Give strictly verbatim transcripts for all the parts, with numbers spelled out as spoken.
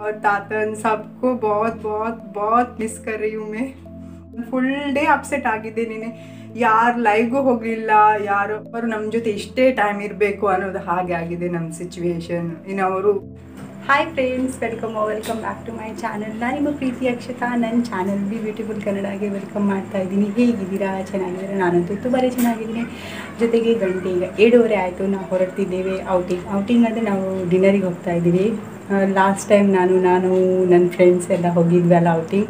और तातन सबको बहुत बहुत बहुत मिस कर रही हूँ मैं. ಫುಲ್ ಡೇ ಅಪ್ಸೆಟ್ ಆಗಿದ್ದೇನೆ, ಯಾರು ಲೈವ್ಗೂ ಹೋಗಲಿಲ್ಲ, ಯಾರು ಅವರು ನಮ್ಮ ಜೊತೆ ಇಷ್ಟೇ ಟೈಮ್ ಇರಬೇಕು ಅನ್ನೋದು ಹಾಗೆ ಆಗಿದೆ ನಮ್ಮ ಸಿಚುವೇಶನ್. ಇನ್ನು ಅವರು hi friends, welcome welcome back to my channel. ನಾನಿಮ್ಮ ಪ್ರೀತಿ ಅಕ್ಷತಾ. ನನ್ನ ಚಾನಲ್ ಬಿ ಬ್ಯೂಟಿಫುಲ್ ಕನ್ನಡಗೆ ವೆಲ್ಕಮ್ ಮಾಡ್ತಾ ಇದ್ದೀನಿ. ಹೇಗಿದ್ದೀರಾ? ಚೆನ್ನಾಗಿದ್ದೀರಾ? ನಾನಂತೂ ತುಂಬಾ ಚೆನ್ನಾಗಿದ್ದೀನಿ. ಜೊತೆಗೆ ಗಂಟೆ ಈಗ ಏಳುವರೆ ಆಯಿತು, ನಾವು ಹೊರಡ್ತಿದ್ದೇವೆ ಔಟಿಂಗ್. ಔಟಿಂಗ್ ಅಂದರೆ ನಾವು ಡಿನ್ನರಿಗೆ ಹೋಗ್ತಾ ಇದ್ದೀವಿ. ಲಾಸ್ಟ್ ಟೈಮ್ ನಾನು ನಾನು ನನ್ನ ಫ್ರೆಂಡ್ಸ್ ಎಲ್ಲ ಹೋಗಿದ್ವಲ್ಲ ಔಟಿಂಗ್,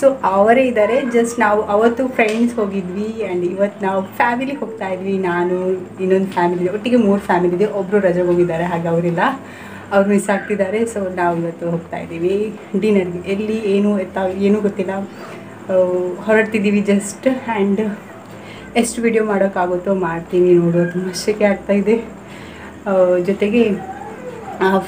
ಸೊ ಅವರೇ ಇದ್ದಾರೆ. ಜಸ್ಟ್ ನಾವು ಅವತ್ತು ಫ್ರೆಂಡ್ಸ್ ಹೋಗಿದ್ವಿ ಆ್ಯಂಡ್ ಇವತ್ತು ನಾವು ಫ್ಯಾಮಿಲಿ ಹೋಗ್ತಾ ಇದ್ವಿ. ನಾನು ಇನ್ನೊಂದು ಫ್ಯಾಮಿಲಿ, ಒಟ್ಟಿಗೆ ಮೂರು ಫ್ಯಾಮಿಲಿ ಇದೆ. ಒಬ್ಬರು ರಜೆಗೆ ಹೋಗಿದ್ದಾರೆ, ಹಾಗೆ ಅವರಿಲ್ಲ, ಅವ್ರು ಮಿಸ್ ಆಗ್ತಿದ್ದಾರೆ. ಸೊ ನಾವು ಇವತ್ತು ಹೋಗ್ತಾ ಇದ್ದೀವಿ ಡಿನ್ನರ್ಗೆ. ಎಲ್ಲಿ ಏನು ಎತ್ತ ಏನೂ ಗೊತ್ತಿಲ್ಲ, ಹೊರಡ್ತಿದ್ದೀವಿ ಜಸ್ಟ್. ಆ್ಯಂಡ್ ಎಷ್ಟು ವಿಡಿಯೋ ಮಾಡೋಕ್ಕಾಗುತ್ತೋ ಮಾಡ್ತೀನಿ, ನೋಡೋ ತುಂಬ ಆಶ್ಚರ್ಯ ಆಗ್ತಾಯಿದೆ. ಜೊತೆಗೆ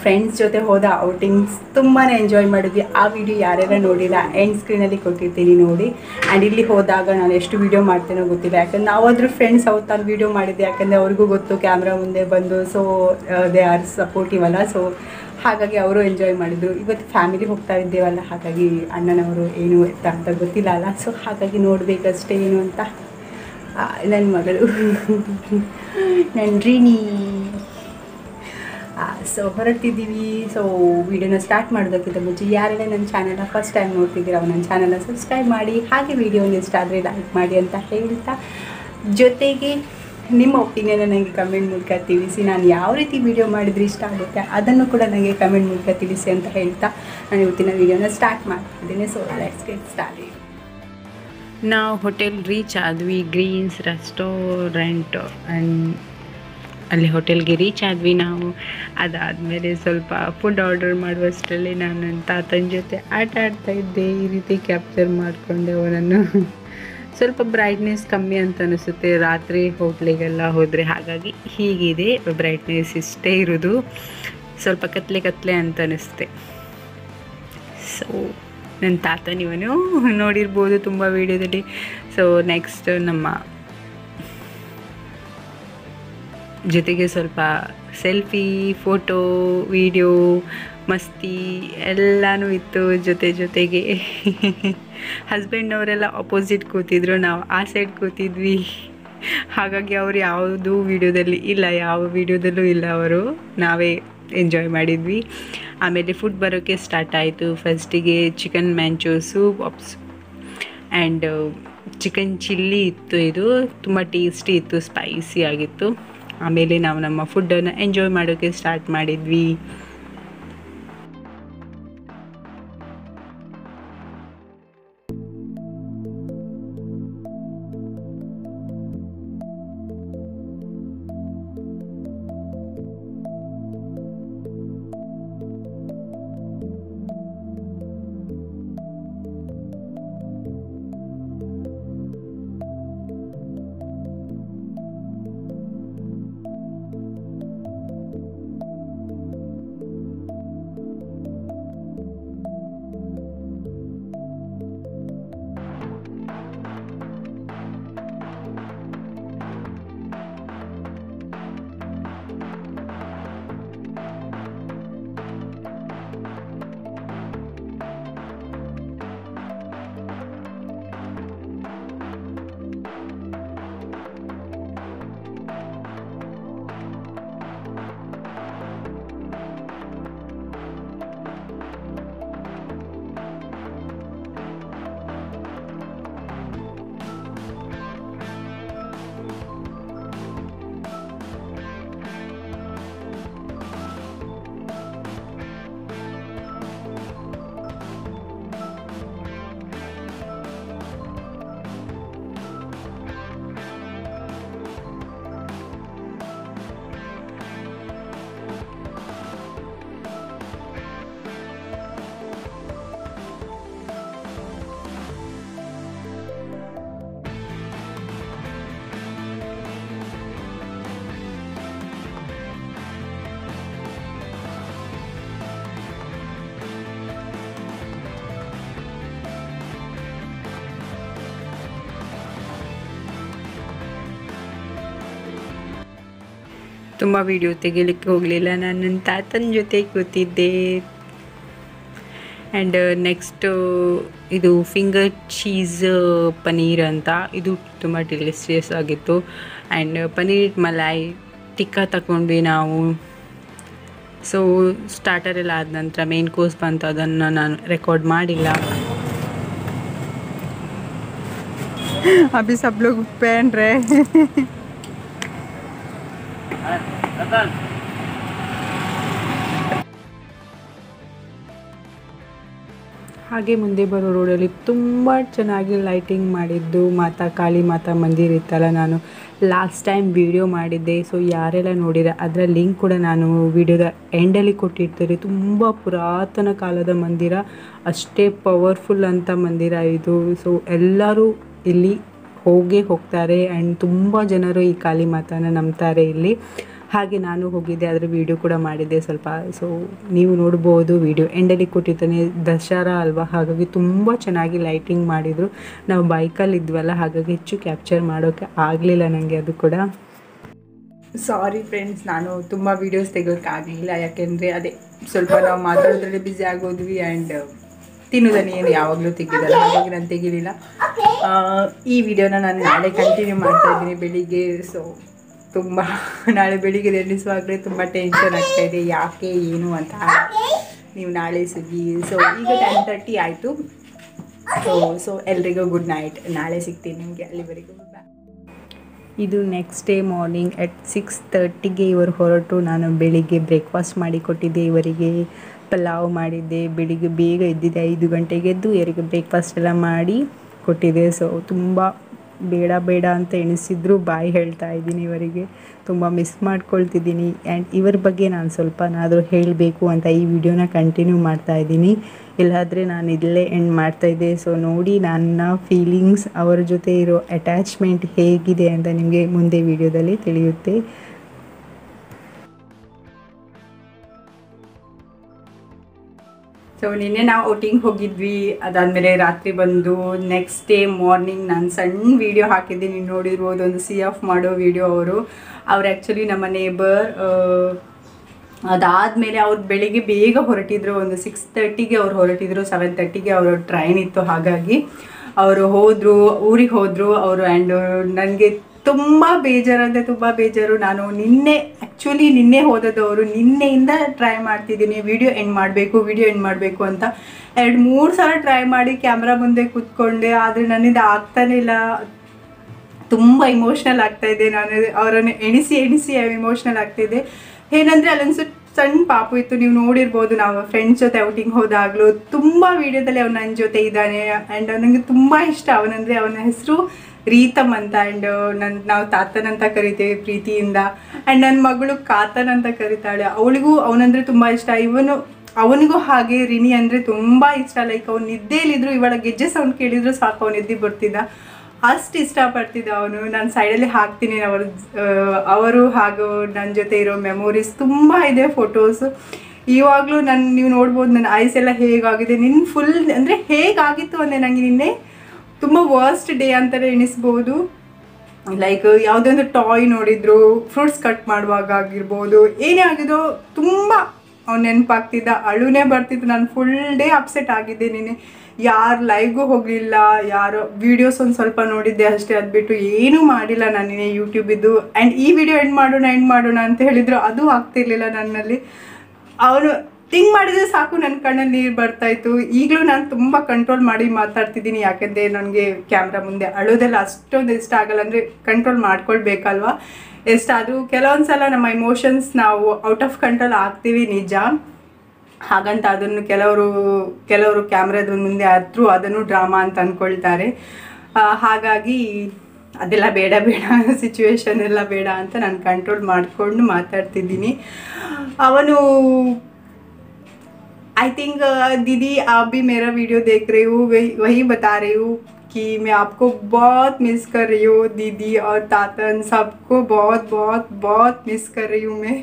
ಫ್ರೆಂಡ್ಸ್ ಜೊತೆ ಹೋದ ಔಟಿಂಗ್ಸ್ ತುಂಬಾ ಎಂಜಾಯ್ ಮಾಡಿದ್ವಿ. ಆ ವಿಡಿಯೋ ಯಾರ್ಯಾರ ನೋಡಿಲ್ಲ ಎಂಡ್ ಸ್ಕ್ರೀನಲ್ಲಿ ಕೊಟ್ಟಿರ್ತೀನಿ, ನೋಡಿ. ಆ್ಯಂಡ್ ಇಲ್ಲಿ ಹೋದಾಗ ನಾನು ಎಷ್ಟು ವೀಡಿಯೋ ಮಾಡ್ತೇನೋ ಗೊತ್ತಿಲ್ಲ, ಯಾಕಂದರೆ ನಾವಾದರೂ ಫ್ರೆಂಡ್ಸ್ ಅವತ್ತಾರು ವೀಡಿಯೋ ಮಾಡಿದ್ದೆ, ಯಾಕಂದರೆ ಅವ್ರಿಗೂ ಗೊತ್ತು ಕ್ಯಾಮ್ರಾ ಮುಂದೆ ಬಂದು. ಸೊ ದೇ ಆರ್ ಸಪೋರ್ಟಿವ್ ಅಲ್ಲ, ಸೊ ಹಾಗಾಗಿ ಅವರು ಎಂಜಾಯ್ ಮಾಡಿದರು. ಇವತ್ತು ಫ್ಯಾಮಿಲಿ ಹೋಗ್ತಾ ಇದ್ದೇವಲ್ಲ, ಹಾಗಾಗಿ ಅಣ್ಣನವರು ಏನು ಎತ್ತ ಅಂತ ಗೊತ್ತಿಲ್ಲ ಅಲ್ಲ, ಸೊ ಹಾಗಾಗಿ ನೋಡಬೇಕಷ್ಟೇ ಏನು ಅಂತ. ನನ್ನ ಮಗಳು ನನ್ರಿನಿ. ಸೊ ಹೊರಟಿದ್ದೀವಿ. ಸೊ ವಿಡಿಯೋನ ಸ್ಟಾರ್ಟ್ ಮಾಡೋದಕ್ಕಿಂತ ಮುಂಚೆ ಯಾರೆಲ್ಲ ನನ್ನ ಚಾನಲ್ನ ಫಸ್ಟ್ ಟೈಮ್ ನೋಡ್ತಿದ್ದೀರಾ, ನನ್ನ ಚಾನಲ್ನ ಸಬ್ಸ್ಕ್ರೈಬ್ ಮಾಡಿ, ಹಾಗೆ ವಿಡಿಯೋನ ಇಷ್ಟ ಆದರೆ ಲೈಕ್ ಮಾಡಿ ಅಂತ ಹೇಳ್ತಾ, ಜೊತೆಗೆ ನಿಮ್ಮ ಒಪಿನಿಯನ್ನ ನನಗೆ ಕಮೆಂಟ್ ಮೂಲಕ ತಿಳಿಸಿ. ನಾನು ಯಾವ ರೀತಿ ವಿಡಿಯೋ ಮಾಡಿದರೆ ಇಷ್ಟ ಆಗುತ್ತೆ ಅದನ್ನು ಕೂಡ ನನಗೆ ಕಮೆಂಟ್ ಮೂಲಕ ತಿಳಿಸಿ ಅಂತ ಹೇಳ್ತಾ ನಾನು ಇವತ್ತಿನ ವಿಡಿಯೋನ ಸ್ಟಾರ್ಟ್ ಮಾಡ್ತಿದ್ದೀನಿ. So let's get started. ನಾವು ಹೋಟೆಲ್ ರೀಚ್ ಆದ್ವಿ, ಗ್ರೀನ್ಸ್ ರೆಸ್ಟೋರೆಂಟ್ ಆ್ಯಂಡ್ ಅಲ್ಲಿ ಹೋಟೆಲ್ಗೆ ರೀಚ್ ಆದ್ವಿ ನಾವು. ಅದಾದಮೇಲೆ ಸ್ವಲ್ಪ ಫುಡ್ ಆರ್ಡರ್ ಮಾಡುವಷ್ಟರಲ್ಲಿ ನಾನು ನನ್ನ ತಾತನ ಜೊತೆ ಆಟ ಆಡ್ತಾ ಇದ್ದೆ. ಈ ರೀತಿ ಕ್ಯಾಪ್ಚರ್ ಮಾಡಿಕೊಂಡೆ ಅವನನ್ನು. ಸ್ವಲ್ಪ ಬ್ರೈಟ್ನೆಸ್ ಕಮ್ಮಿ ಅಂತ ಅನಿಸುತ್ತೆ ರಾತ್ರಿ ಹೋಟ್ಲಿಗೆಲ್ಲ ಹೋದರೆ, ಹಾಗಾಗಿ ಹೀಗಿದೆ ಬ್ರೈಟ್ನೆಸ್ ಇಷ್ಟೇ ಇರೋದು. ಸ್ವಲ್ಪ ಕತ್ಲೆ ಕತ್ಲೆ ಅಂತ ಅನಿಸುತ್ತೆ. ಸೊ ನನ್ನ ತಾತನಿವನು ನೋಡಿರ್ಬೋದು ತುಂಬ ವೀಡಿಯೋದಲ್ಲಿ. ಸೊ ನೆಕ್ಸ್ಟ್ ನಮ್ಮ ಜೊತೆಗೆ ಸ್ವಲ್ಪ ಸೆಲ್ಫಿ, ಫೋಟೋ, ವಿಡಿಯೋ, ಮಸ್ತಿ ಎಲ್ಲನೂ ಇತ್ತು. ಜೊತೆ ಜೊತೆಗೆ ಹಸ್ಬೆಂಡ್ನವರೆಲ್ಲ ಅಪೋಸಿಟ್ ಕೂತಿದ್ರು, ನಾವು ಆ ಸೈಡ್ ಕೂತಿದ್ವಿ. ಹಾಗಾಗಿ ಅವರು ಯಾವುದೂ ವೀಡಿಯೋದಲ್ಲಿ ಇಲ್ಲ, ಯಾವ ವೀಡಿಯೋದಲ್ಲೂ ಇಲ್ಲ ಅವರು. ನಾವೇ ಎಂಜಾಯ್ ಮಾಡಿದ್ವಿ. ಆಮೇಲೆ ಫುಡ್ ಬರೋಕ್ಕೆ ಸ್ಟಾರ್ಟ್ ಆಯಿತು. ಫಸ್ಟಿಗೆ ಚಿಕನ್ ಮ್ಯಾಂಚೋ ಸೂಪ್ ಆಪ್ಸ್ ಆ್ಯಂಡ್ ಚಿಕನ್ ಚಿಲ್ಲಿ ಇತ್ತು. ಇದು ತುಂಬ ಟೇಸ್ಟಿ ಇತ್ತು, ಸ್ಪೈಸಿ ಆಗಿತ್ತು. ಆಮೇಲೆ ನಾವು ನಮ್ಮ ಫುಡ್ಡನ್ನು ಎಂಜಾಯ್ ಮಾಡೋಕ್ಕೆ ಸ್ಟಾರ್ಟ್ ಮಾಡಿದ್ವಿ. ತುಂಬ ವೀಡಿಯೋ ತೆಗಿಲಿಕ್ಕೆ ಹೋಗಲಿಲ್ಲ, ನಾನು ನನ್ನ ತಾತನ ಜೊತೆ ಕೂತಿದ್ದೆ. ಆ್ಯಂಡ್ ನೆಕ್ಸ್ಟ್ ಇದು ಫಿಂಗರ್ ಚೀಸ್ ಪನೀರ್ ಅಂತ, ಇದು ತುಂಬ ಡೆಲಿಷಿಯಸ್ ಆಗಿತ್ತು. ಆ್ಯಂಡ್ ಪನೀರ್ ಮಲಾಯ್ ಟಿಕ್ಕಾ ತಗೊಂಡ್ವಿ ನಾವು. ಸೊ ಸ್ಟಾರ್ಟರೆಲ್ಲ ಆದ ನಂತರ ಮೇನ್ ಕೋರ್ಸ್ ಬಂತು, ಅದನ್ನು ನಾನು ರೆಕಾರ್ಡ್ ಮಾಡಿಲ್ಲ. अभी सब लोग पहन रहे हैं. ಹಾಗೆ ಮುಂದೆ ಬರೋ ರೋಡಲ್ಲಿ ತುಂಬ ಚೆನ್ನಾಗಿ ಲೈಟಿಂಗ್ ಮಾಡಿದ್ದು ಮಾತಾ ಕಾಳಿ ಮಾತಾ ಮಂದಿರ ಇತ್ತಲ್ಲ, ನಾನು ಲಾಸ್ಟ್ ಟೈಮ್ ವಿಡಿಯೋ ಮಾಡಿದ್ದೆ. ಸೊ ಯಾರೆಲ್ಲ ನೋಡಿದರೆ ಅದರ ಲಿಂಕ್ ಕೂಡ ನಾನು ವಿಡಿಯೋದ ಎಂಡಲ್ಲಿ ಕೊಟ್ಟಿರ್ತೀನಿ. ತುಂಬ ಪುರಾತನ ಕಾಲದ ಮಂದಿರ, ಅಷ್ಟೇ ಪವರ್ಫುಲ್ ಅಂತ ಮಂದಿರ ಇದು. ಸೊ ಎಲ್ಲರೂ ಇಲ್ಲಿ ಹೋಗೇ ಹೋಗ್ತಾರೆ ಆ್ಯಂಡ್ ತುಂಬ ಜನರು ಈ ಕಾಳಿ ಮಾತಾನ ನಂಬ್ತಾರೆ ಇಲ್ಲಿ. ಹಾಗೆ ನಾನು ಹೋಗಿದ್ದೆ, ಅದರ ವೀಡಿಯೋ ಕೂಡ ಮಾಡಿದ್ದೆ ಸ್ವಲ್ಪ. ಸೊ ನೀವು ನೋಡ್ಬೋದು, ವೀಡಿಯೋ ಎಂಡಲ್ಲಿ ಕೊಟ್ಟಿರ್ತಾನೆ. ದಸರಾ ಅಲ್ವಾ, ಹಾಗಾಗಿ ತುಂಬ ಚೆನ್ನಾಗಿ ಲೈಟಿಂಗ್ ಮಾಡಿದರು. ನಾವು ಬೈಕಲ್ಲಿ ಇದ್ವಲ್ಲ, ಹಾಗಾಗಿ ಹೆಚ್ಚು ಕ್ಯಾಪ್ಚರ್ ಮಾಡೋಕ್ಕೆ ಆಗಲಿಲ್ಲ ನನಗೆ ಅದು ಕೂಡ. ಸಾರಿ ಫ್ರೆಂಡ್ಸ್, ನಾನು ತುಂಬ ವೀಡಿಯೋಸ್ ತೆಗೋಕ್ಕಾಗಲಿಲ್ಲ, ಯಾಕೆಂದರೆ ಅದೇ ಸ್ವಲ್ಪ ನಾವು ಮಾತಾಡೋದ್ರಲ್ಲಿ ಬ್ಯುಸಿ ಆಗೋದ್ವಿ ಆ್ಯಂಡ್ ತಿನ್ನೋದನ್ನು ಏನು ಯಾವಾಗಲೂ ತೆಗಿದಲ್ಲ, ಹಾಗಾಗಿ ನಾನು ತೆಗಿಲಿಲ್ಲ. ಈ ವಿಡಿಯೋನ ನಾನು ನಾಳೆ ಕಂಟಿನ್ಯೂ ಮಾಡ್ತಾಯಿದ್ದೀನಿ ಬೆಳಿಗ್ಗೆ. ಸೊ ತುಂಬ ನಾಳೆ ಬೆಳಿಗ್ಗೆ ರೆಲ್ಲಿಸುವಾಗಲೇ ತುಂಬ ಟೆನ್ಷನ್ ಆಗ್ತಾಯಿದೆ, ಯಾಕೆ ಏನು ಅಂತ. ನೀವು ನಾಳೆ ಸುಗ್ಗಿ. ಸೊ ಈಗ ಟೆನ್ ತರ್ಟಿ ಆಯಿತು. ಸೊ ಸೊ ಎಲ್ರಿಗೂ ಗುಡ್ ನೈಟ್. ನಾಳೆ ಸಿಗ್ತೀನಿ ನಿಮಗೆ, ಅಲ್ಲಿವರೆಗೂ ಬಾಯ್. ಇದು next day morning at six ತರ್ಟಿಗೆ ಇವರು ಹೊರಟು. ನಾನು ಬೆಳಿಗ್ಗೆ ಬ್ರೇಕ್ಫಾಸ್ಟ್ ಮಾಡಿ ಕೊಟ್ಟಿದ್ದೆ ಇವರಿಗೆ, ಪಲಾವ್ ಮಾಡಿದ್ದೆ. ಬೆಳಿಗ್ಗೆ ಬೇಗ ಎದ್ದಿದ್ದೆ, ಐದು ಗಂಟೆಗೆ ಎದ್ದು ಇವರಿಗೆ ಬ್ರೇಕ್ಫಾಸ್ಟ್ ಎಲ್ಲ ಮಾಡಿ ಕೊಟ್ಟಿದ್ದೆ. ಸೊ ತುಂಬ ಬೇಡ ಬೇಡ ಅಂತ ಎಣಿಸಿದ್ರು, ಬಾಯಿ ಹೇಳ್ತಾ ಇದ್ದೀನಿ ಇವರಿಗೆ. ತುಂಬ ಮಿಸ್ ಮಾಡ್ಕೊಳ್ತಿದ್ದೀನಿ ಆ್ಯಂಡ್ ಇವ್ರ ಬಗ್ಗೆ ನಾನು ಸ್ವಲ್ಪನಾದರೂ ಹೇಳಬೇಕು ಅಂತ ಈ ವಿಡಿಯೋನ ಕಂಟಿನ್ಯೂ ಮಾಡ್ತಾಯಿದ್ದೀನಿ. ಇಲ್ಲಾದರೆ ನಾನು ಇಲ್ಲೇ ಎಂಡ್ ಮಾಡ್ತಾಯಿದ್ದೆ. ಸೊ ನೋಡಿ ನನ್ನ ಫೀಲಿಂಗ್ಸ್, ಅವರ ಜೊತೆ ಇರೋ ಅಟ್ಯಾಚ್ಮೆಂಟ್ ಹೇಗಿದೆ ಅಂತ ನಿಮಗೆ ಮುಂದೆ ವಿಡಿಯೋದಲ್ಲಿ ತಿಳಿಯುತ್ತೆ. ಸೊ ನಿನ್ನೆ ನಾವು ಔಟಿಂಗ್ ಹೋಗಿದ್ವಿ, ಅದಾದಮೇಲೆ ರಾತ್ರಿ ಬಂದು ನೆಕ್ಸ್ಟ್ ಡೇ ಮಾರ್ನಿಂಗ್ ನಾನು ಸಣ್ಣ ವೀಡಿಯೋ ಹಾಕಿದ್ದೆ, ನೀವು ನೋಡಿರ್ಬೋದು, ಒಂದು ಸಿ ಆಫ್ ಮಾಡೋ ವೀಡಿಯೋ. ಅವರು ಅವ್ರು ಆ್ಯಕ್ಚುಲಿ ನಮ್ಮ ನೇಬರ್. ಅದಾದಮೇಲೆ ಅವ್ರು ಬೆಳಿಗ್ಗೆ ಬೇಗ ಹೊರಟಿದ್ರು, ಒಂದು ಸಿಕ್ಸ್ ತರ್ಟಿಗೆ ಅವ್ರು ಹೊರಟಿದ್ರು, ಸೆವೆನ್ ತರ್ಟಿಗೆ ಅವರ ಟ್ರೈನ್ ಇತ್ತು. ಹಾಗಾಗಿ ಅವರು ಹೋದರು, ಊರಿಗೆ ಹೋದರು ಅವರು. ಆ್ಯಂಡ್ ನನಗೆ ತುಂಬ ಬೇಜಾರು ಅಂದರೆ ತುಂಬ ಬೇಜಾರು. ನಾನು ನಿನ್ನೆ ಆ್ಯಕ್ಚುಲಿ ನಿನ್ನೆ ಹೋದದವರು, ನಿನ್ನೆಯಿಂದ ಟ್ರೈ ಮಾಡ್ತಿದ್ದೀನಿ ವಿಡಿಯೋ ಎಂಡ್ ಮಾಡಬೇಕು ವಿಡಿಯೋ ಎಂಡ್ ಮಾಡಬೇಕು ಅಂತ. ಎರಡು ಮೂರು ಸಲ ಟ್ರೈ ಮಾಡಿ ಕ್ಯಾಮ್ರಾ ಮುಂದೆ ಕೂತ್ಕೊಂಡೆ, ಆದರೆ ನನ್ನಿಂದ ಆಗ್ತಾನೇ ಇಲ್ಲ. ತುಂಬ ಇಮೋಷ್ನಲ್ ಆಗ್ತಾಯಿದೆ, ನಾನು ಅವರನ್ನು ಎಣಿಸಿ ಎಣಿಸಿ ಇಮೋಷ್ನಲ್ ಆಗ್ತಿದ್ದೆ. ಏನಂದರೆ ಅಲ್ಲೊಂದು ಸಣ್ಣ ಪಾಪು ಇತ್ತು, ನೀವು ನೋಡಿರ್ಬೋದು, ನಾವು ಫ್ರೆಂಡ್ಸ್ ಜೊತೆ ಔಟಿಂಗ್ ಹೋದಾಗಲೂ ತುಂಬ ವೀಡಿಯೋದಲ್ಲಿ ಅವ್ನು ನನ್ನ ಜೊತೆ ಇದ್ದಾನೆ. ಆ್ಯಂಡ್ ನನಗೆ ತುಂಬ ಇಷ್ಟ ಅವನಂದರೆ. ಅವನ ಹೆಸರು ರೀತಮ್ ಅಂತ. ಆ್ಯಂಡ್ ನನ್ನ ನಾವು ತಾತನ್ ಅಂತ ಕರಿತೇವೆ ಪ್ರೀತಿಯಿಂದ. ಆ್ಯಂಡ್ ನನ್ನ ಮಗಳು ಕಾತನ್ ಅಂತ ಕರಿತಾಳೆ, ಅವಳಿಗೂ ಅವನಂದರೆ ತುಂಬ ಇಷ್ಟ. ಇವನು ಅವನಿಗೂ ಹಾಗೆ ರಿನಿ ಅಂದರೆ ತುಂಬ ಇಷ್ಟ. ಲೈಕ್ ಅವ್ನು ನಿದ್ದೆಯಲ್ಲಿದ್ದರು ಇವಾಗ ಗೆಜ್ಜೆ ಸೌಂಡ್ ಕೇಳಿದ್ರು ಸಾಕು ಅವ್ನು ಎದ್ದು ಬರ್ತಿದ್ದ, ಅಷ್ಟು ಇಷ್ಟಪಡ್ತಿದ್ದ ಅವನು. ನಾನು ಸೈಡಲ್ಲಿ ಹಾಕ್ತೀನಿ ಅವರು ಅವರು ಹಾಗೂ ನನ್ನ ಜೊತೆ ಇರೋ ಮೆಮೊರೀಸ್ ತುಂಬ ಇದೆ, ಫೋಟೋಸು. ಇವಾಗಲೂ ನಾನು ನೀವು ನೋಡ್ಬೋದು ನನ್ನ ಐಸ್ ಎಲ್ಲ ಹೇಗಾಗಿದೆ. ನಿನ್ನ ಫುಲ್ ಅಂದರೆ ಹೇಗಾಗಿತ್ತು ಅಂದರೆ ನನಗೆ ನಿನ್ನೆ ತುಂಬ ವರ್ಸ್ಟ್ ಡೇ ಅಂತಲೇ ಎಣಿಸ್ಬೋದು. ಲೈಕ್ ಯಾವುದೊಂದು ಟಾಯ್ ನೋಡಿದ್ರು, ಫ್ರೂಟ್ಸ್ ಕಟ್ ಮಾಡುವಾಗ ಆಗಿರ್ಬೋದು, ಏನೇ ಆಗಿದೋ ತುಂಬ ಅವ್ನು ನೆನಪಾಗ್ತಿದ್ದ, ಅಳುನೇ ಬರ್ತಿತ್ತು. ನಾನು ಫುಲ್ ಡೇ ಅಪ್ಸೆಟ್ ಆಗಿದ್ದೆ ನಿನ್ನೆ. ಯಾರ ಲೈವ್ಗೂ ಹೋಗಲಿಲ್ಲ, ಯಾರೋ ವೀಡಿಯೋಸ್ ಒಂದು ಸ್ವಲ್ಪ ನೋಡಿದ್ದೆ ಅಷ್ಟೇ, ಅದು ಬಿಟ್ಟು ಏನೂ ಮಾಡಿಲ್ಲ ನಾನು ನಿನ್ನೆ ಯೂಟ್ಯೂಬಿದ್ದು. ಆ್ಯಂಡ್ ಈ ವಿಡಿಯೋ ಎಂಡ್ ಮಾಡೋಣ ಎಂಡ್ ಮಾಡೋಣ ಅಂತ ಹೇಳಿದ್ರು, ಅದು ಆಗ್ತಿರ್ಲಿಲ್ಲ ನನ್ನಲ್ಲಿ. ಅವರು ಥಿಂಕ್ ಮಾಡಿದರೆ ಸಾಕು ನನ್ನ ಕಣ್ಣಲ್ಲಿ ನೀರು ಬರ್ತಾಯಿತ್ತು. ಈಗಲೂ ನಾನು ತುಂಬ ಕಂಟ್ರೋಲ್ ಮಾಡಿ ಮಾತಾಡ್ತಿದ್ದೀನಿ, ಯಾಕೆಂದರೆ ನನಗೆ ಕ್ಯಾಮ್ರಾ ಮುಂದೆ ಅಳೋದೆಲ್ಲ ಅಷ್ಟೊಂದು ಇಷ್ಟ ಆಗಲ್ಲ. ಅಂದರೆ ಕಂಟ್ರೋಲ್ ಮಾಡ್ಕೊಳ್ಬೇಕಲ್ವ ಎಷ್ಟಾದರೂ. ಕೆಲವೊಂದು ಸಲ ನಮ್ಮ ಇಮೋಷನ್ಸ್ ನಾವು ಔಟ್ ಆಫ್ ಕಂಟ್ರೋಲ್ ಆಗ್ತೀವಿ ನಿಜ, ಹಾಗಂತ ಅದನ್ನು ಕೆಲವರು ಕೆಲವರು ಕ್ಯಾಮ್ರಾದ ಮುಂದೆ ಆದರೂ ಅದನ್ನು ಡ್ರಾಮಾ ಅಂತ ಅಂದ್ಕೊಳ್ತಾರೆ. ಹಾಗಾಗಿ ಅದೆಲ್ಲ ಬೇಡ ಬೇಡ ಸಿಚುವೇಶನ್ ಎಲ್ಲ ಬೇಡ ಅಂತ ನಾನು ಕಂಟ್ರೋಲ್ ಮಾಡಿಕೊಂಡು ಮಾತಾಡ್ತಿದ್ದೀನಿ. ಅವನು आई थिंक दीदी आप भी मेरा वीडियो देख रहे हो, वही वही बता रही हूँ कि मैं आपको बहुत मिस कर रही हूँ दीदी और तातन, सबको बहुत बहुत बहुत मिस कर रही हूँ मैं.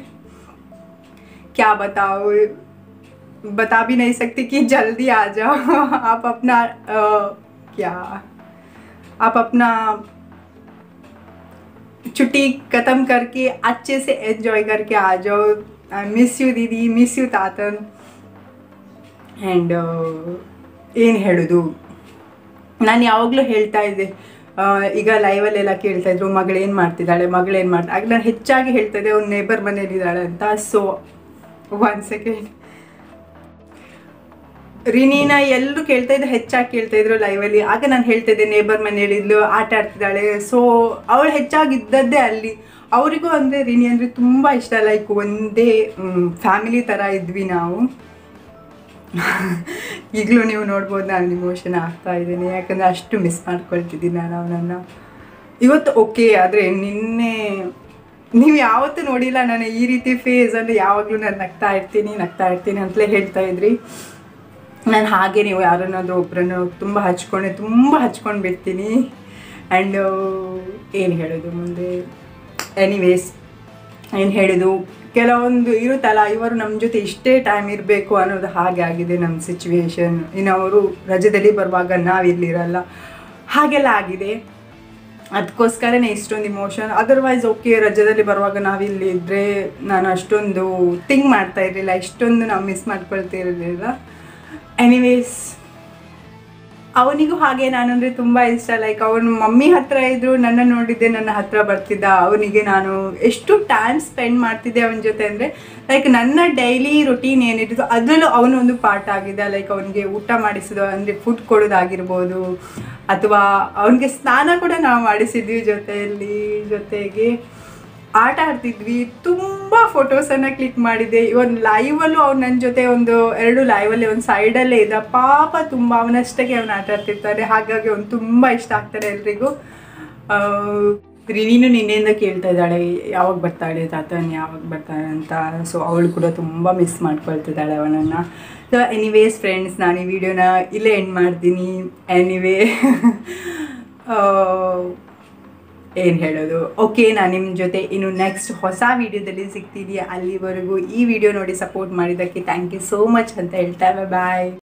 क्या बताओ, बता भी नहीं सकती कि जल्दी आ जाओ आप. अपना आ, क्या आप अपना छुट्टी ख़त्म करके अच्छे से एंजॉय करके आ जाओ. आई मिस यू दीदी, मिस यू तातन. ಆ್ಯಂಡ್ ಏನು ಹೇಳೋದು, ನಾನು ಯಾವಾಗಲೂ ಹೇಳ್ತಾ ಇದ್ದೆ. ಈಗ ಲೈವಲ್ಲೆಲ್ಲ ಕೇಳ್ತಾಯಿದ್ರು ಮಗಳೇನು ಮಾಡ್ತಿದ್ದಾಳೆ ಮಗಳೇನು ಮಾಡ್ತಾ ಆಗ ನಾನು ಹೆಚ್ಚಾಗಿ ಹೇಳ್ತಾಯಿದ್ದೆ ಅವ್ನು ನೇಬರ್ ಮನೇಲಿದ್ದಾಳೆ ಅಂತ. ಸೊ ಒನ್ ಸೆಕೆಂಡ್ ರಿನೀನ ಎಲ್ಲರೂ ಕೇಳ್ತಾಯಿದ್ದೆ, ಹೆಚ್ಚಾಗಿ ಕೇಳ್ತಾಯಿದ್ರು ಲೈವಲ್ಲಿ. ಆಗ ನಾನು ಹೇಳ್ತಾಯಿದ್ದೆ ನೇಬರ್ ಮನೇಲಿದ್ಲು ಆಟ ಆಡ್ತಿದ್ದಾಳೆ. ಸೊ ಅವಳು ಹೆಚ್ಚಾಗಿದ್ದದ್ದೇ ಅಲ್ಲಿ. ಅವರಿಗೂ ಅಂದರೆ ರಿನಿ ಅಂದರೆ ತುಂಬ ಇಷ್ಟ. ಲೈಕ್ ಒಂದೇ ಫ್ಯಾಮಿಲಿ ಥರ ಇದ್ವಿ ನಾವು. ಈಗಲೂ ನೀವು ನೋಡ್ಬೋದು ನಾನು ಇಮೋಷನ್ ಆಗ್ತಾ ಇದ್ದೀನಿ, ಯಾಕಂದರೆ ಅಷ್ಟು ಮಿಸ್ ಮಾಡ್ಕೊಳ್ತಿದ್ದೀನಿ ನಾನು ಅವನನ್ನು. ಇವತ್ತು ಓಕೆ, ಆದರೆ ನಿನ್ನೆ ನೀವು ಯಾವತ್ತೂ ನೋಡಿಲ್ಲ ನಾನು ಈ ರೀತಿ ಫೇಸಲ್ಲಿ. ಯಾವಾಗಲೂ ನಾನು ನಗ್ತಾ ಇರ್ತೀನಿ ನಗ್ತಾ ಇರ್ತೀನಿ ಅಂತಲೇ ಹೇಳ್ತಾಯಿದ್ರಿ. ನಾನು ಹಾಗೆ ನೀವು ಯಾರನ್ನಾದರೂ ಒಬ್ಬರನ್ನು ತುಂಬ ಹಚ್ಕೊಂಡೆ, ತುಂಬ ಹಚ್ಕೊಂಡು ಬಿಡ್ತೀನಿ. ಆ್ಯಂಡ್ ಏನು ಹೇಳೋದು ಮುಂದೆ, ಎನಿವೇಸ್ ಏನು ಹೇಳೋದು, ಕೆಲವೊಂದು ಇರುತ್ತಲ್ಲ ಇವರು ನಮ್ಮ ಜೊತೆ ಇಷ್ಟೇ ಟೈಮ್ ಇರಬೇಕು ಅನ್ನೋದು. ಹಾಗೆ ಆಗಿದೆ ನಮ್ಮ ಸಿಚುವೇಶನ್. ಇನ್ನು ಅವರು ರಜದಲ್ಲಿ ಬರುವಾಗ ನಾವಿರಲಿರಲ್ಲ, ಹಾಗೆಲ್ಲ ಆಗಿದೆ. ಅದಕ್ಕೋಸ್ಕರನೇ ಇಷ್ಟೊಂದು ಇಮೋಷನ್. ಅದರ್ವೈಸ್ ಓಕೆ, ರಜದಲ್ಲಿ ಬರುವಾಗ ನಾವಿಲ್ಲಿ ಇದ್ದರೆ ನಾನು ಅಷ್ಟೊಂದು ಥಿಂಕ್ ಮಾಡ್ತಾ ಇರಲಿಲ್ಲ, ಇಷ್ಟೊಂದು ನಾವು ಮಿಸ್ ಮಾಡ್ಕೊಳ್ತಾ ಇರಲಿಲ್ಲ. ಎನಿವೇಸ್ ಅವನಿಗೂ ಹಾಗೆ ನಾನಂದರೆ ತುಂಬ ಇಷ್ಟ. ಲೈಕ್ ಅವನ ಮಮ್ಮಿ ಹತ್ತಿರ ಇದ್ದರು ನನ್ನ ನೋಡಿದ್ದೆ, ನನ್ನ ಹತ್ತಿರ ಬರ್ತಿದ್ದ. ಅವನಿಗೆ ನಾನು ಎಷ್ಟು ಟೈಮ್ ಸ್ಪೆಂಡ್ ಮಾಡ್ತಿದ್ದೆ ಅವನ ಜೊತೆ ಅಂದರೆ, ಲೈಕ್ ನನ್ನ ಡೈಲಿ ರೊಟೀನ್ ಏನಿಟ್ಟಿದ್ದು ಅದರಲ್ಲೂ ಅವನೊಂದು ಪಾರ್ಟ್ ಆಗಿದ್ದ. ಲೈಕ್ ಅವನಿಗೆ ಊಟ ಮಾಡಿಸೋದು ಅಂದರೆ ಫುಡ್ ಕೊಡೋದಾಗಿರ್ಬೋದು, ಅಥವಾ ಅವನಿಗೆ ಸ್ನಾನ ಕೂಡ ನಾವು ಮಾಡಿಸಿದ್ವಿ ಜೊತೆಯಲ್ಲಿ. ಜೊತೆಗೆ ಆಟ ಆಡ್ತಿದ್ವಿ. ತುಂಬ ಫೋಟೋಸನ್ನು ಕ್ಲಿಕ್ ಮಾಡಿದೆ. ಇವನ್ ಲೈವಲ್ಲೂ ಅವ್ನು ನನ್ನ ಜೊತೆ ಒಂದು ಎರಡು ಲೈವಲ್ಲಿ ಒಂದು ಸೈಡಲ್ಲೇ ಇದ್ದ. ಪಾಪ ತುಂಬ ಅವನಷ್ಟಕ್ಕೆ ಅವ್ನು ಆಟ ಆಡ್ತಿರ್ತಾನೆ, ಹಾಗಾಗಿ ಅವ್ನು ತುಂಬ ಇಷ್ಟ ಆಗ್ತಾನೆ ಎಲ್ರಿಗೂ. ರಿನಿನೂ ನಿನ್ನೆಯಿಂದ ಕೇಳ್ತಾ ಇದ್ದಾಳೆ ಯಾವಾಗ ಬರ್ತಾಳೆ ತಾತನ್ ಯಾವಾಗ ಬರ್ತಾಳೆ ಅಂತ. ಸೊ ಅವಳು ಕೂಡ ತುಂಬ ಮಿಸ್ ಮಾಡ್ಕೊಳ್ತಿದ್ದಾಳೆ ಅವನನ್ನು. ಸೊ ಎನಿವೇಸ್ ಫ್ರೆಂಡ್ಸ್, ನಾನು ಈ ವಿಡಿಯೋನ ಇಲ್ಲೇ ಎಂಡ್ ಮಾಡ್ತೀನಿ. ಎನಿವೇ ಏನು ಹೇಳೋದು, ಓಕೆ ನಾನು ನಿಮ್ಮ ಜೊತೆ ಇನ್ನು ನೆಕ್ಸ್ಟ್ ಹೊಸ ವೀಡಿಯೋದಲ್ಲಿ ಸಿಗ್ತೀನಿ. ಅಲ್ಲಿವರೆಗೂ ಈ ವಿಡಿಯೋ ನೋಡಿ ಸಪೋರ್ಟ್ ಮಾಡಿದ್ದಕ್ಕೆ ಥ್ಯಾಂಕ್ ಯು ಸೋ ಮಚ್ ಅಂತ ಹೇಳ್ತಾ ಬಾಯ್.